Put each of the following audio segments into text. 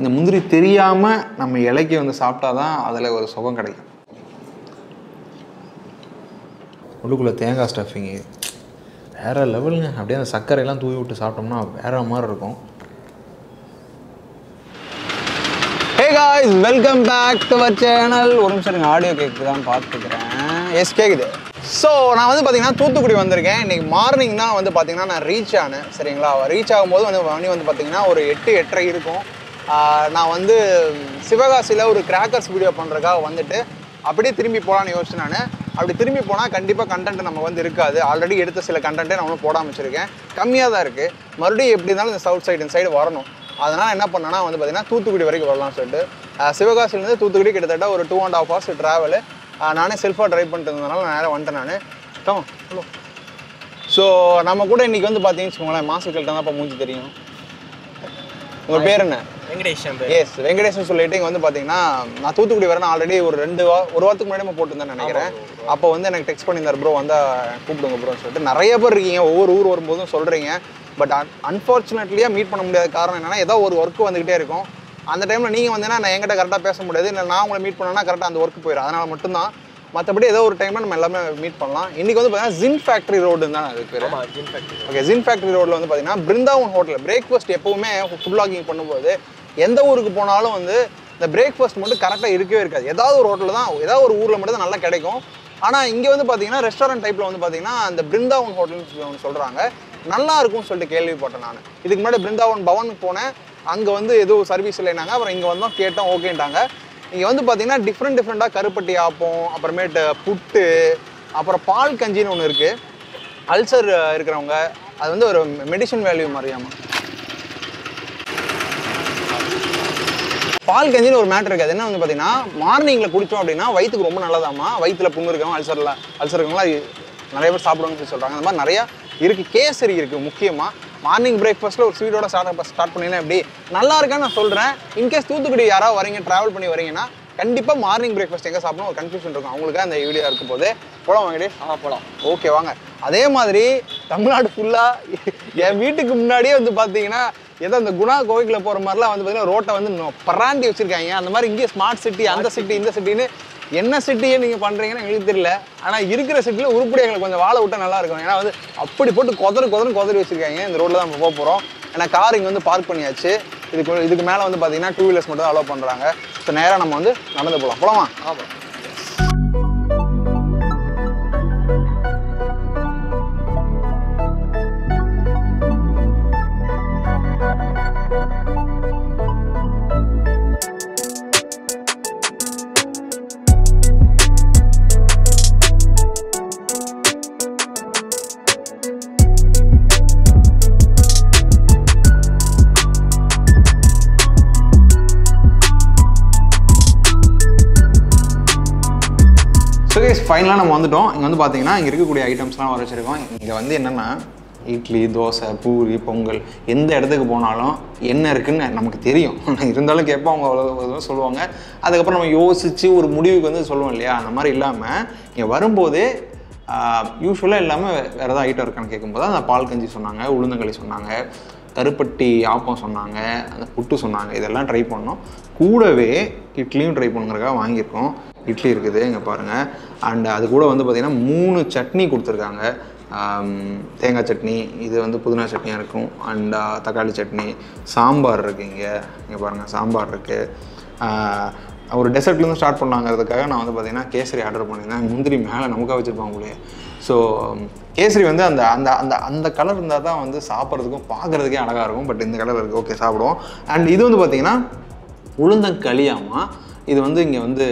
இந்த முந்திரி தெரியாம நம்ம இலைக்கு வந்து சாப்பிட்டாதான் அதுல ஒரு சுகம் கிடைக்கும். உள்ளுக்குள்ள தேங்காய் ஸ்டஃபிங் வேற லெவலுங்க. அப்படியே அந்த சர்க்கரை எல்லாம் தூவி விட்டு சாப்பிட்டோம்னா வேற மாதிரி இருக்கும். Hey guys, welcome back to our channel. ஒரு நிமிஷம் ஆடியோ கேக்கு தான் பார்த்துக்கிறேன். எஸ் கேக்குது. So நான் வந்து பாத்தீங்கன்னா தூத்துக்குடி வந்திருக்கேன். இன்னைக்கு மார்னிங் தான் வந்து பாத்தீங்கன்னா நான் ரீச் ஆனேன். சரிங்களா, ரீச் ஆகும்போது வந்து மணி வந்து பாத்தீங்கன்னா ஒரு 8:30 இருக்கும். நான் வந்து சிவகாசியில ஒரு கிராக்கர்ஸ் வீடியோ பண்றதுக்காக வந்துட்டு அப்படியே திரும்பி போகலான்னு யோசிச்சு நான் அப்படி திரும்பி போனால் கண்டிப்பாக கண்டென்ட் நம்ம வந்து இருக்காது. ஆல்ரெடி எடுத்த சில கண்டென்ட்டே நான் ஒன்றும் போடாமல் வச்சுருக்கேன், கம்மியாக தான் இருக்குது. மறுபடியும் எப்படி இருந்தாலும் இந்த சவுத் சைடு இந்த சைடு வரணும். அதனால் என்ன பண்ணேன்னா வந்து பார்த்திங்கன்னா தூத்துக்குடி வரைக்கும் வரலாம்னு சொல்லிட்டு சிவகாசிலேருந்து தூத்துக்குடி கிட்டத்தட்ட ஒரு 2.5 hours ட்ராவலு. நானே செல்ஃபாக ட்ரைவ் பண்ணிட்டு இருந்ததுனால நான் நேரம் வந்துட்டேன். நான் ஹலோ. ஸோ நம்ம கூட இன்றைக்கி வந்து பார்த்தீங்கன்னு வச்சுக்கோங்களேன், மாசுக்கிட்ட தான் இப்போ மூஞ்சி தெரியும். உங்கள் பேர் என்ன? வெங்கடேஷன். எஸ், வெங்கடேஷன் சொல்லிட்டு இங்கே வந்து பார்த்தீங்கன்னா நான் தூத்துக்குடி வரேன். ஆல்ரெடி ஒரு ஒரு வாரத்துக்கு முன்னாடி போட்டுருந்தேன் நினைக்கிறேன். அப்போ வந்து எனக்கு டெக்ஸ்ட் பண்ணியிருந்தார், ப்ரோ வந்தால் கூப்பிடுங்க ப்ரோன்னு சொல்லிட்டு. நிறைய பேர் இருக்கீங்க, ஒவ்வொரு ஊர் வரும்போதும் சொல்கிறீங்க. பட் அன்ஃபார்ச்சுனேட்லியாக மீட் பண்ண முடியாத காரணம் என்னென்னா ஏதோ ஒரு ஒர்க்கு வந்துக்கிட்டே இருக்கும். அந்த டைமில் நீங்கள் வந்தீங்கன்னா நான் என்கிட்ட கரெக்டாக பேச முடியாது, இல்லை நான் உங்களை மீட் பண்ணேன்னா கரெக்டாக அந்த ஒர்க்கு போயிடும். அதனால் மட்டும்தான், மற்றபடி ஏதோ ஒரு டைமில் நம்ம எல்லாமே மீட் பண்ணலாம். இன்றைக்கி வந்து பார்த்தீங்கன்னா ஜிம் ஃபேக்ட்ரி ரோடு தான் அதுக்கு பேர். ஓகே, ஜிம் ஃபேக்ட்ரி ரோடில் வந்து பார்த்தீங்கன்னா பிருந்தாவன் ஹோட்டல் பிரேக்ஃபாஸ்ட் எப்போவுமே ஃபுட்லாகிங் பண்ணும்போது எந்த ஊருக்கு போனாலும் வந்து இந்த பிரேக்ஃபாஸ்ட் மட்டும் கரெக்டாக இருக்கவே இருக்காது. ஏதாவது ஒரு ஹோட்டலில் தான், ஏதாவது ஒரு ஊரில் மட்டும் தான் நல்லா கிடைக்கும். ஆனால் இங்கே வந்து பார்த்தீங்கன்னா ரெஸ்டாரண்ட் டைப்பில் வந்து பார்த்தீங்கன்னா அந்த பிருந்தாவன் ஹோட்டல்னு சொல்கிறாங்க, நல்லா இருக்கும்னு சொல்லிட்டு கேள்விப்பட்டேன் நான். இதுக்கு முன்னாடி பிருந்தாவன் பவனுக்கு போனேன், அங்கே வந்து எதுவும் சர்வீஸ் இல்லைனாங்க. அப்புறம் இங்கே வந்தோம், கேட்டோம், ஓகேன்ட்டாங்க. இங்கே வந்து பார்த்தீங்கன்னா டிஃப்ரெண்டாக கருப்பட்டி ஆப்பம், அப்புறமேட்டு புட்டு, அப்புறம் பால் கஞ்சின்னு ஒன்று இருக்குது. அல்சர் இருக்கிறவங்க அது வந்து ஒரு மெடிசன் வேல்யூ மாதிரியாமா. பால் கஞ்சின்னு ஒரு மேட்டர் இருக்குது. அது என்ன வந்து பார்த்தீங்கன்னா மார்னிங்கில் குடித்தோம் அப்படின்னா வயிற்றுக்கு ரொம்ப நல்லதாம்மா. வயிற்றில் புண்ணு இருக்கவங்க, அல்சர் இருக்கவங்களா நிறைய பேர் சாப்பிடுவாங்கன்னு சொல்கிறாங்க. அந்த மாதிரி நிறையா இருக்குது. கேசரி இருக்குது. முக்கியமாக மார்னிங் பிரேக்ஃபாஸ்ட்டில் ஒரு ஸ்வீடோட ஸ்டார்ட் பண்ணிங்கன்னா எப்படி நல்லா இருக்கான்னு நான் சொல்கிறேன். இன்கேஸ் தூத்துக்குடி யாராவது வரீங்க, ட்ராவல் பண்ணி வரீங்கன்னா கண்டிப்பாக மார்னிங் பிரேக்ஃபாஸ்ட் எங்கே சாப்பிடணும் ஒரு கன்ஃபியூஷன் இருக்கும் அவங்களுக்கு. அந்த வீடியோ இருக்கும் போது போலாம் வாங்கிட்டு. போகலாம், ஓகே வாங்க. அதே மாதிரி தமிழ்நாடு ஃபுல்லாக என் வீட்டுக்கு முன்னாடியே வந்து பார்த்தீங்கன்னா ஏதோ அந்த குணா கோவிலில் போகிற மாதிரிலாம் வந்து பார்த்தீங்கன்னா ரோட்டை வந்து பராண்டி வச்சுருக்காங்க. அந்த மாதிரி இங்கே ஸ்மார்ட் சிட்டி, அந்த சிட்டி, இந்த சிட்டின்னு என்ன சிட்டியே நீங்கள் பண்ணுறீங்கன்னு எங்களுக்கு தெரியல. ஆனால் இருக்கிற சிட்டியில் உருப்படி எங்களுக்கு கொஞ்சம் வாழை விட்டால் நல்லா இருக்கும். ஏன்னா வந்து அப்படி போட்டு கொதறி வச்சுருக்காங்க. இந்த ரோட்டில் தான் நம்ம போக போகிறோம். ஏன்னா கார் இங்கே வந்து பார்க் பண்ணியாச்சு. இதுக்கு மேலே வந்து பார்த்தீங்கன்னா 2 wheelers மட்டும் தான் அலோவ் பண்ணுறாங்க. ஸோ நேராக நம்ம வந்து நடந்து போகலாம். போகலாமா? ஆமாம். ஃபைனலாக நம்ம வந்துவிட்டோம். இங்கே வந்து பார்த்தீங்கன்னா இங்கே இருக்கக்கூடிய ஐட்டம்ஸ்லாம் வர வச்சுருக்கோம். இங்கே வந்து என்னென்னா இட்லி, தோசை, பூரி, பொங்கல், எந்த இடத்துக்கு போனாலும் என்ன இருக்குதுன்னு நமக்கு தெரியும். ஆனால் இருந்தாலும் கேட்போம், அவங்க அவ்வளோ சொல்லுவாங்க. அதுக்கப்புறம் நம்ம யோசித்து ஒரு முடிவுக்கு வந்து சொல்லுவோம் இல்லையா. அந்த மாதிரி இல்லாமல் இங்கே வரும்போது யூஸ்வலாக இல்லாமல் வேறு ஏதாவது ஐட்டம் இருக்கான்னு கேட்கும்போது அந்த பால் கஞ்சி சொன்னாங்க, உளுந்தங்களி சொன்னாங்க, கருப்பட்டி ஆப்பம் சொன்னாங்க, அந்த புட்டு சொன்னாங்க. இதெல்லாம் ட்ரை பண்ணோம். கூடவே இட்லியும் ட்ரை பண்ணுங்கிறக்காக வாங்கியிருக்கோம். இட்லி இருக்குது இங்கே பாருங்கள். அண்டு அது கூட வந்து பார்த்திங்கன்னா 3 சட்னி கொடுத்துருக்காங்க. தேங்காய் சட்னி, இது வந்து புதினா சட்னியாக இருக்கும். அண்டு தக்காளி சட்னி, சாம்பார் இருக்குது. இங்கே பாருங்கள் சாம்பார் இருக்குது. ஒரு டெசர்ட்லேருந்து ஸ்டார்ட் பண்ணலாங்கிறதுக்காக நான் வந்து பார்த்திங்கன்னா கேசரி ஆர்டர் பண்ணியிருந்தேன். முந்திரி மேலே நமக்காக வச்சுருப்பாங்க போலே. ஸோ கேசரி வந்து அந்த அந்த அந்த அந்த கலர் இருந்தால் தான் வந்து சாப்பிட்றதுக்கும் பார்க்குறதுக்கே அழகாக இருக்கும். பட் இந்த கலர் இருக்குது, ஓகே சாப்பிடுவோம். அண்ட் இது வந்து பார்த்திங்கன்னா உளுந்தங் களியாமா. இது வந்து இங்கே வந்து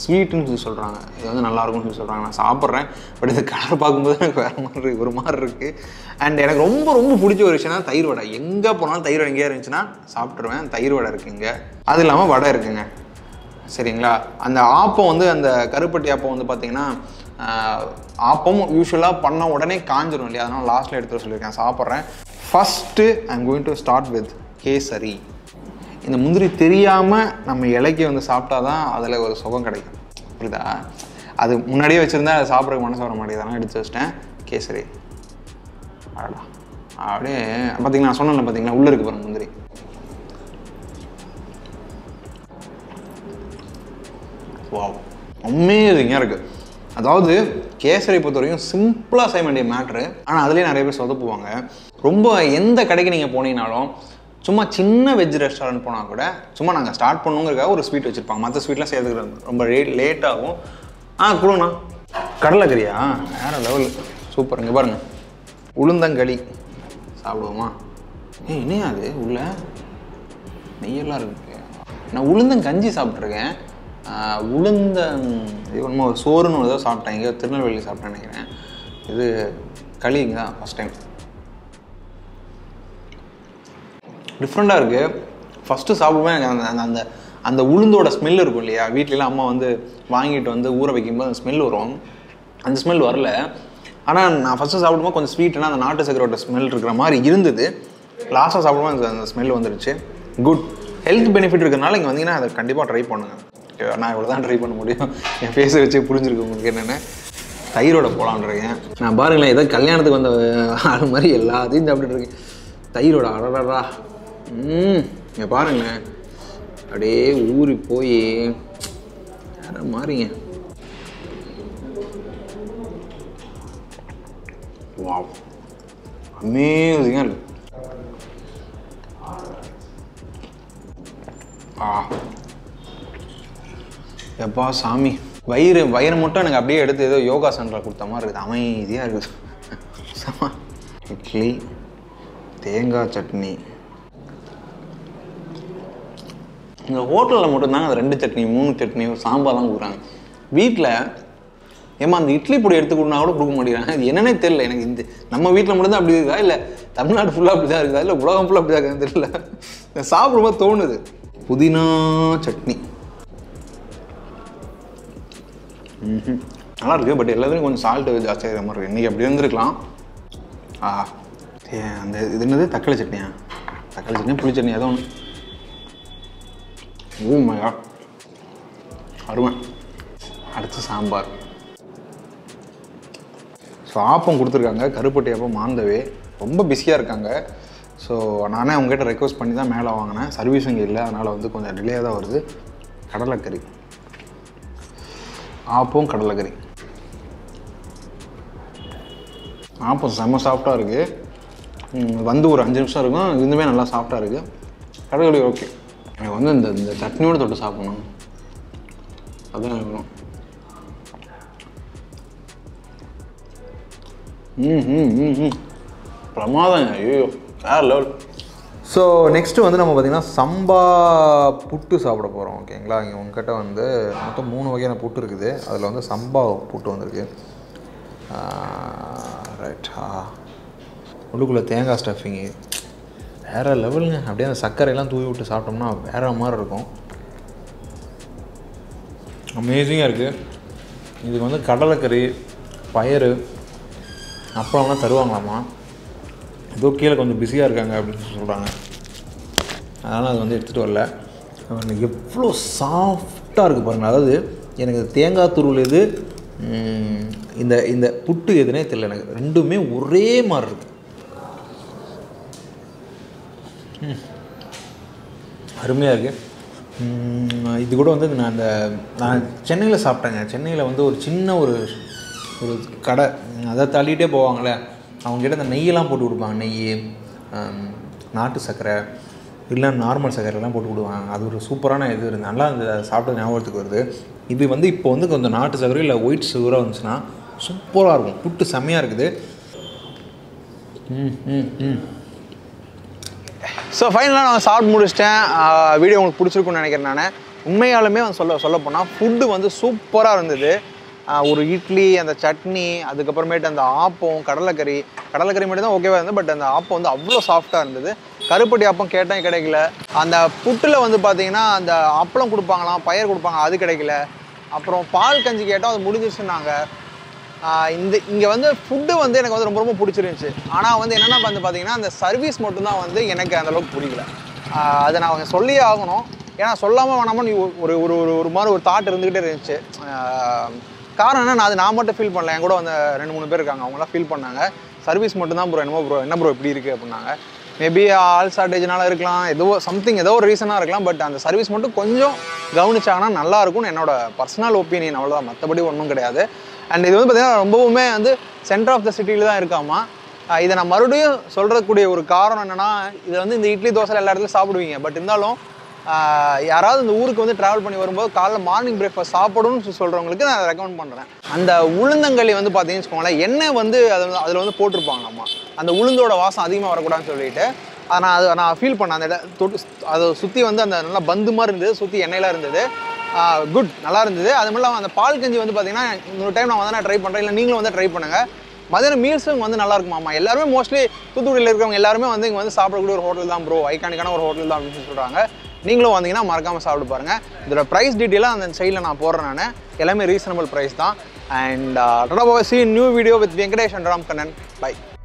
ஸ்வீட்டுன்னு சொல்லி சொல்கிறாங்க. இது வந்து நல்லாயிருக்கும்னு சொல்லி சொல்கிறாங்க. நான் சாப்பிட்றேன். பட் இது கலர் பார்க்கும்போது எனக்கு வேறு மாதிரி ஒரு மாதிரி இருக்குது. அண்ட் எனக்கு ரொம்ப ரொம்ப பிடிச்ச ஒரு விஷயம்னா தயிர் வடை. எங்கே போனாலும் தயிர் வடை எங்கேயா இருந்துச்சுன்னா சாப்பிட்ருவேன். தயிர் வடை இருக்குங்க, அது இல்லாமல் வடை இருக்குங்க. சரிங்களா, அந்த ஆப்பம் வந்து அந்த கருப்பட்டி ஆப்பம் வந்து பார்த்திங்கன்னா ஆப்பம் யூஸ்வலாக பண்ண உடனே காஞ்சிடும் இல்லையா. அதனால் லாஸ்ட்டில் எடுத்துகிட்டு சொல்லியிருக்கேன். சாப்பிட்றேன். First I'm going to start with kesari. இந்த முந்திரி தெரியாமல் நம்ம இலைக்கு வந்து சாப்பிட்டா தான் அதில் ஒரு சுகம் கிடைக்கும். புரியுதா? அது முன்னாடியே வச்சுருந்தா அதை சாப்பிட்றதுக்கு மனசு வர மாட்டேங்குது. அதெல்லாம் எடுத்து வச்சிட்டேன். கேசரி அப்படியே பார்த்திங்கன்னா நான் சொன்னேன்ல, பார்த்திங்கன்னா உள்ளே இருக்கு பாருங்க முந்திரி. Wow, amazing. That's Keesari is simple assignment matter. And that's why I am going to go to the restaurant. Ullundang Kali. Hey, what is that? I am eating Ullundang Kanji. Different. First, I the smell of the I first was sweet and I smell last smell good health benefit I try it. Wow, amazing! Ah, Yabba Sami. Wire motor and update the yoga center. Italy, Tengah Chutney. In the hotel, I I don't know if you can eat Italy. I don't know if you can eat Italy. I don't know if you can eat Italy. Puduna Chutney. I don't know, but I have salt. This is Thakali Chutney. Oh my god. That's sambar. So, Karuppatti Puttu is busy. So, Nana request that I have service. So next we will eat Samba Puttu. Okay, we will eat Samba Puttu. Right. Tenga stuffing. There are levels. If you eat Sakar Elan, you will eat Sakar. Amazing. This is Kadala curry, fire. Apparently, they are busy. So finally I have video. Food Italy and the chutney, and the government and the apple, Kadalakari made okay, but then the apple is soft. Karuppatti apple கேட்டா கிடைக்கல அந்த புட்டுல வந்து பாத்தீங்கன்னா அந்த அப்பளம் கொடுப்பாங்கலாம் பயர் கொடுப்பாங்க அது கிடைக்கல அப்புறம் பால் கஞ்சி கேட்டா அது முடிஞ்சிருச்சுனாங்க இந்த இங்க வந்து ஃபுட் வந்து எனக்கு வந்து ரொம்ப ரொம்ப பிடிச்சிருந்துச்சு ஆனா வந்து என்னன்னா வந்து பாத்தீங்கன்னா அந்த சர்வீஸ் மட்டும் தான் வந்து எனக்கு அந்த அளவுக்கு புரியல அத நான் அவங்க சொல்லி ஆகணும் ஏனா சொல்லாம வேணாம ஒரு ஒரு மாதிரி ஒரு தாட் இருந்துட்டே இருந்துச்சு காரணம் நான் அது நான் மட்டும் ஃபீல் பண்ணல என்கூட வந்து ரெண்டு மூணு பேர் இருக்காங்க அவங்கள ஃபீல் பண்ணாங்க சர்வீஸ் மட்டும் தான் bro என்னமோ bro என்ன bro இப்படி இருக்கு அப்படினாங்க Maybe all shortage something reason but the service மட்டும் கொஞ்சம் கவனிச்சாங்கன்னா நல்லா இருக்கும் என்னோட पर्सनल opinion அவ்வளவுதான் மத்தபடி ஒண்ணும் கிடையாது and இது வந்து பாத்தீங்கன்னா ரொம்பவுமே வந்து center of the city ல தான் இருக்காமா இத நான் மறுபடியும் சொல்றதுக்குடைய ஒரு காரணம் என்னன்னா இது வந்து இந்த இட்லி தோசை எல்லா இடத்துல சாப்பிடுவீங்க பட் இருந்தாலும் யாராவது இந்த ஊருக்கு வந்து travel பண்ணி வரும்போது காலைல மார்னிங் பிரேக்பாஸ்ட் சாப்பிடணும்னு சொல்றவங்களுக்கு நான் ரெக்கமெண்ட் பண்றேன் அந்த உளுந்தங்களி வந்து பாத்தீங்கன்னா என்ன வந்து அதுல வந்து போட்டுருப்பாங்கம்மா அந்த உளுந்தோட வாசம் அதிகமா வர கூடாதுன்னு சொல்லிட்டு நான் ஃபீல் பண்ண அந்த அது சுத்தி வந்து அந்த நல்ல பந்து மாதிரி இருந்தது சுத்தி எண்ணெயில இருந்தது குட் நல்லா இருந்தது அதுமல்ல அந்த பால் கஞ்சி வந்து பாத்தீங்கன்னா இன்னொரு டைம் நான் வந்து ட்ரை பண்றேன் இல்ல நீங்களும் வந்து ட்ரை பண்ணுங்க மதியான மீல்ஸும் வந்து நல்லா இருக்குமாமா எல்லாரும் மோஸ்ட்லி தூத்துக்குடியில இருக்கவங்க எல்லாரும் வந்து இங்க வந்து சாப்பிடக்கூடிய ஒரு ஹோட்டல் தான் ப்ரோ ஐகானிக்கான ஒரு ஹோட்டல் தான் அப்படினு சொல்றாங்க நீங்களும் வந்தீங்கன்னா மறக்காம சாப்பிட்டு பாருங்க இதோட பிரைஸ் டீடைலா அந்த சைடுல நான் போடுறேன் நான் எல்லாமே ரீசனபிள் பிரைஸ் தான் and see new video with Venkatesh and Ramkanan bye